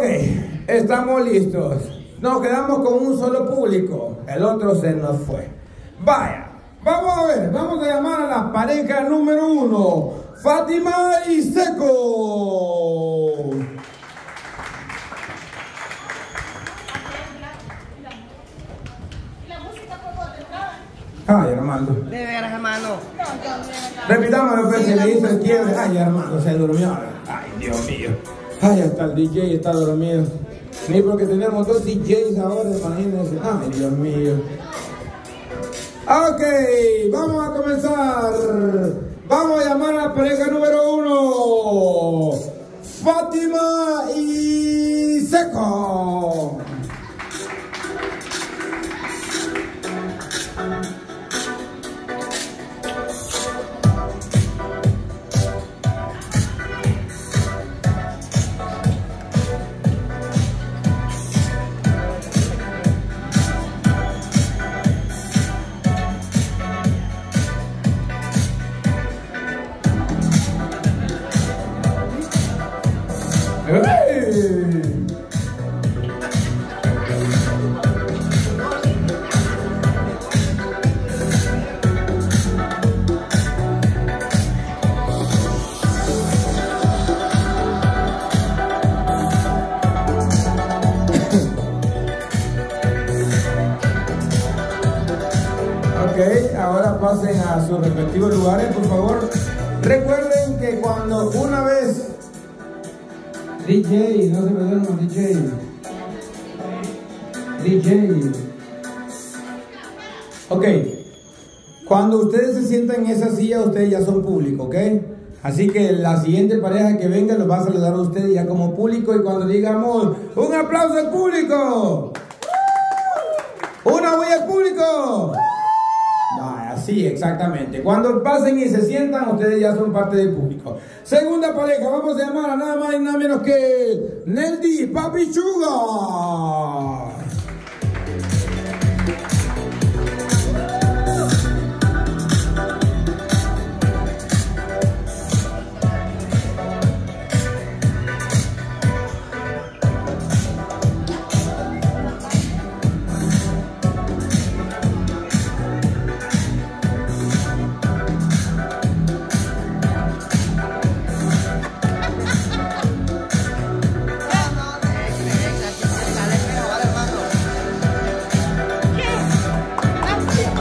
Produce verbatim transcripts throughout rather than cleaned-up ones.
Okay, estamos listos. Nos quedamos con un solo público. El otro se nos fue. Vaya. Vamos a ver, vamos a llamar a la pareja número uno, Fátima y Seco. Ay, Armando. De veras, hermano. Repitamos lo que se le hizo el quiebre. Ay, Armando, se durmió ahora. Ay, Dios mío. Ay, hasta el D J está dormido. Ni porque tenemos dos D Js ahora, imagínense. Ay, Dios mío. Ok, vamos a comenzar. Vamos a llamar a la pareja número uno, Fátima y Seco. Pasen a sus respectivos lugares, por favor. Recuerden que cuando una vez D J, no se perdieron los D J. D J. Ok. Cuando ustedes se sientan en esa silla, ustedes ya son público, ¿ok? Así que la siguiente pareja que venga los va a saludar a ustedes ya como público. Y cuando digamos un aplauso al público, una huella al público. Sí, exactamente. Cuando pasen y se sientan, ustedes ya son parte del público. Segunda pareja, vamos a llamar a nada más y nada menos que Neldi Papichuga.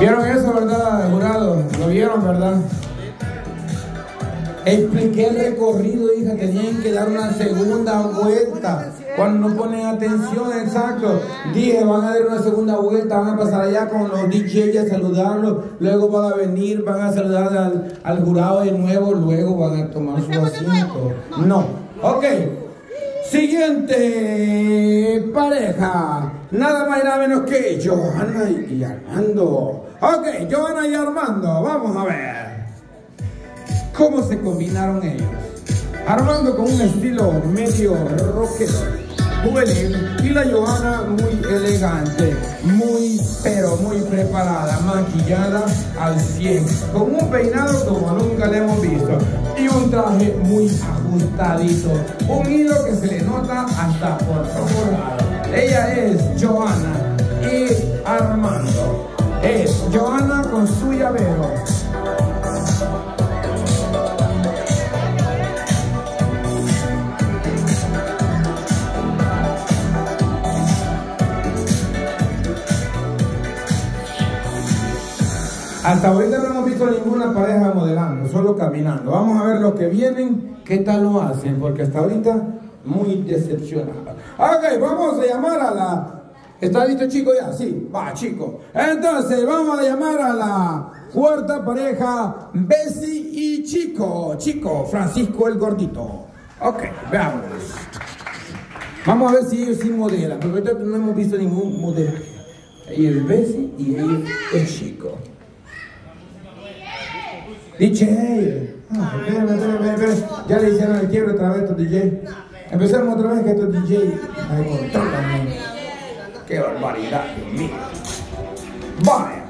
¿Vieron eso, verdad, jurado? ¿Lo vieron, verdad? Expliqué el recorrido, hija. Tenían que dar una segunda vuelta. Cuando no ponen atención, exacto. Dije, van a dar una segunda vuelta. Van a pasar allá con los D Js a saludarlos. Luego van a venir, van a saludar al, al jurado de nuevo. Luego van a tomar su asiento. No. Ok. Siguiente pareja. Nada más y nada menos que Johanna y Armando. Ok, Johanna y Armando. Vamos a ver cómo se combinaron ellos. Armando con un estilo medio rockero, juvenil, y la Johanna muy elegante, muy, pero muy preparada, maquillada al cien, con un peinado como nunca le hemos visto y un traje muy ajustadito, un hilo que se le nota hasta por todo lado. Ella es Johanna y Armando. Es Johanna con su llavero. Hasta ahorita no hemos visto ninguna pareja modelando, solo caminando. Vamos a ver los que vienen, qué tal lo hacen, porque hasta ahorita muy decepcionada. Ok, vamos a llamar a la... ¿Está listo, Chico, ya? Sí, va, Chico. Entonces, vamos a llamar a la cuarta pareja, Bessi y Chico. Chico, Francisco el gordito. Ok, veamos. Vamos a ver si ellos sí modelan, porque no hemos visto ningún modelo. Y el Bessi y el, el Chico. D J. Ah, espérame, espérame, espérame. Ya le hicieron el quiebre otra vez a estos D J. Empezamos otra vez que estos D J. Ay, controlan. Qué barbaridad, Dios mío. Vaya.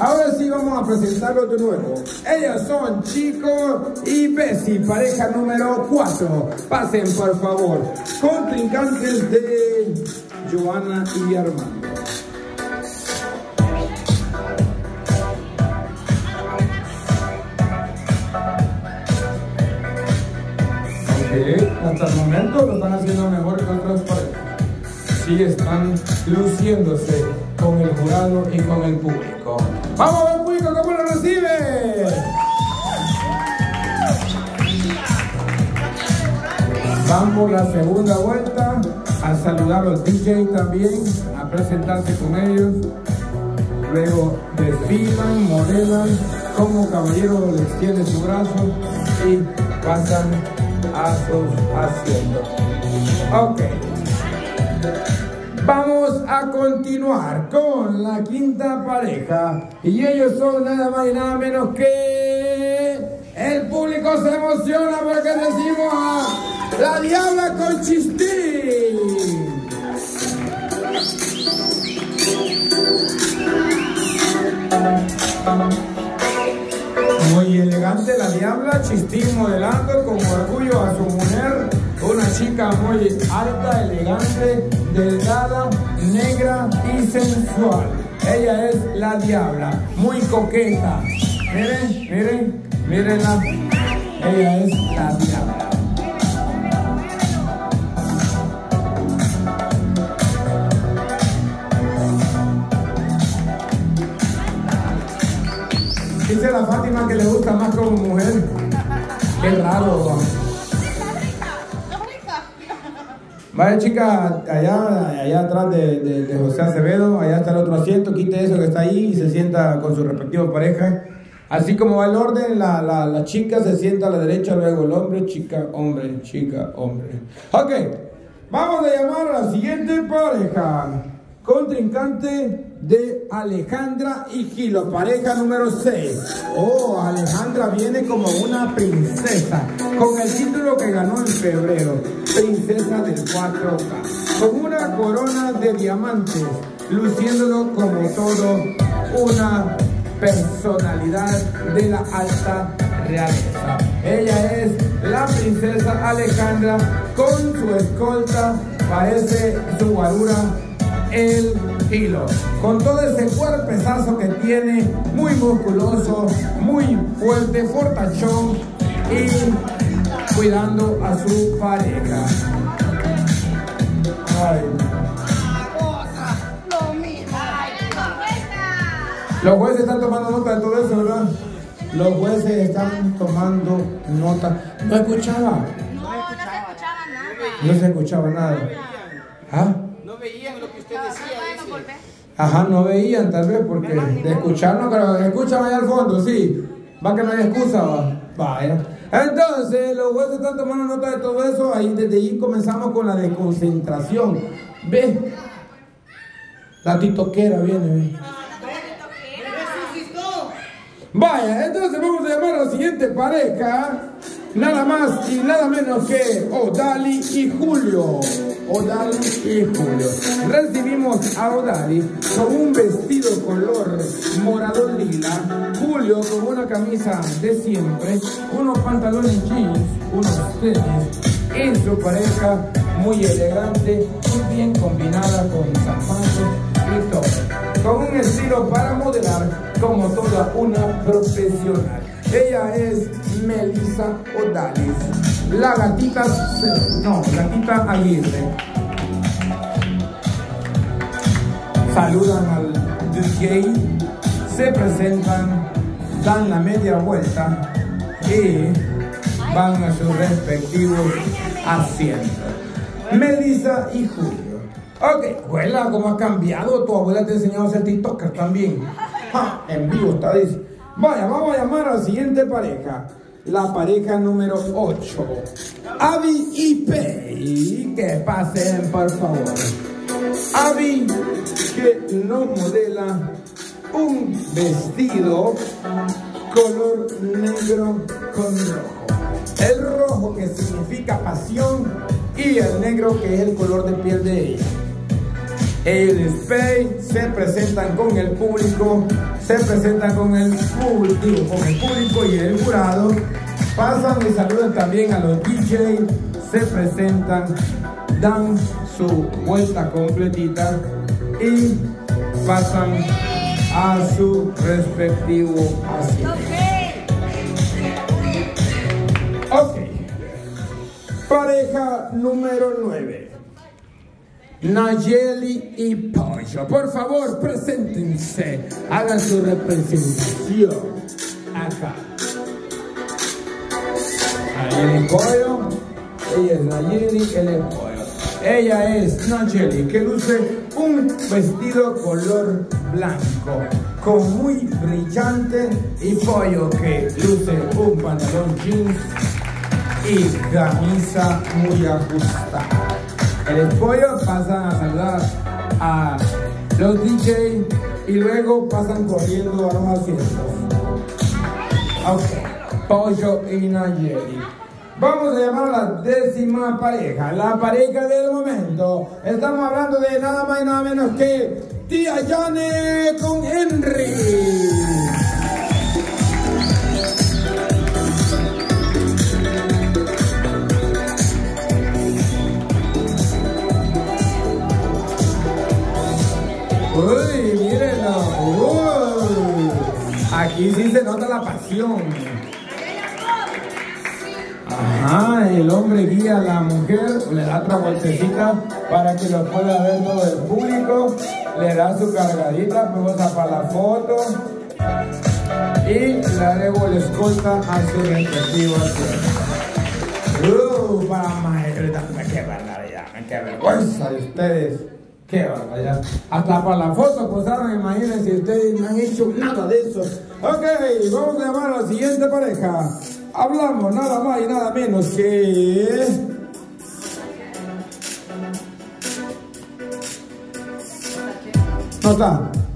Ahora sí vamos a presentarlos de nuevo. Ellas son Chico y Bessi, pareja número cuatro. Pasen por favor, contrincantes de Johanna y Armando. Ok, hasta el momento lo están haciendo mejor que otras parejas. Sí están luciéndose con el jurado y con el público. ¡Vamos a ver, público, cómo lo recibe! Vamos la segunda vuelta a saludar a los D Js también, a presentarse con ellos. Luego desfilan, modelan, como caballero les tiene su brazo y pasan a sus asientos. Ok. Vamos a continuar con la quinta pareja y ellos son nada más y nada menos que el público se emociona porque decimos a La Diabla con Chistín. Muy elegante La Diabla, Chistín modelando con orgullo a su mujer. Una chica muy alta, elegante, delgada, negra y sensual. Ella es La Diabla, muy coqueta. Miren, miren, mírenla. Ella es La Diabla. Dice la Fátima que le gusta más como mujer. Qué raro, ¿no? Vaya chica, allá, allá atrás de, de, de José Acevedo, allá está el otro asiento, quite eso que está ahí y se sienta con sus respectivos parejas. Así como va el orden, la, la, la chica se sienta a la derecha, luego el hombre, chica, hombre, chica, hombre. Ok, vamos a llamar a la siguiente pareja, contrincante de Alejandra y Kilo, pareja número seis. Oh, Alejandra viene como una princesa, con el título que ganó en febrero, princesa del cuatro K, con una corona de diamantes, luciéndolo como todo, una personalidad de la alta realeza. Ella es la princesa Alejandra, con su escolta, parece su guarura, el Kilo, con todo ese cuerpezazo que tiene, muy musculoso, muy fuerte, fortachón y cuidando a su pareja. Ay. Los jueces están tomando nota de todo eso, ¿verdad? Los jueces están tomando nota. ¿No escuchaba? No, no se escuchaba nada. No se escuchaba nada. ¿Ah? Veían lo que usted decía. Ajá, no veían tal vez porque de escucharnos, pero escuchan allá al fondo, sí. Va que no hay excusa, va. Vaya. Entonces, los jueces están tomando nota de todo eso. Ahí desde ahí comenzamos con la desconcentración. ¿Ves? La titoquera viene, ¿ves? Vaya, entonces vamos a llamar a la siguiente pareja. Nada más y nada menos que Odali y Julio. Odali y Julio. Recibimos a Odali con un vestido color morado lila. Julio con una camisa de siempre, unos pantalones jeans, unos tenis. Y su pareja muy elegante, muy bien combinada con zapatos y todo. Con un estilo para modelar como toda una profesional. Ella es Melissa Odalis, la gatita, no, gatita Aguirre. Saludan al D J, se presentan, dan la media vuelta y van a sus respectivos asientos. Melissa y Julio. Ok, abuela, ¿cómo ha cambiado? Tu abuela te ha enseñado a ser TikToker también. Ja, en vivo está diciendo. Vaya, vamos a llamar a la siguiente pareja, la pareja número ocho, Abby y Pei, que pasen por favor. Abby, que nos modela un vestido color negro con rojo. El rojo que significa pasión y el negro que es el color de piel de ella. Él es Pei, se presentan con el público, se presentan con el público, con el público y el jurado. Pasan y saludan también a los D J, se presentan, dan su vuelta completita y pasan a su respectivo asiento. Ok, pareja número nueve. Nayeli y Pollo, por favor, preséntense, hagan su representación acá. Ahí es Pollo, ella es Nayeli, él es Pollo. Ella es Nayeli, que luce un vestido color blanco, con muy brillante, y Pollo, que luce un pantalón jeans y camisa muy ajustada. El Pollo pasan a saludar a los D J y luego pasan corriendo a los asientos. Ok, Pollo y Nayeli. Vamos a llamar a la décima pareja, la pareja del momento. Estamos hablando de nada más y nada menos que Tía Janeth con Henry. Uy, mírenlo. Uy. Aquí sí se nota la pasión. Ajá, el hombre guía a la mujer, le da otra vueltecita para que lo pueda ver todo el público. Le da su cargadita, posa para la foto. Y la debo la escolta a su respectiva tierra. Uy, para maestro, qué barbaridad, qué vergüenza de ustedes. Qué barbaridad. Hasta para la foto posaron, imagínense, ustedes no han hecho nada de eso. Ok, vamos a llamar a la siguiente pareja. Hablamos nada más y nada menos que... No está.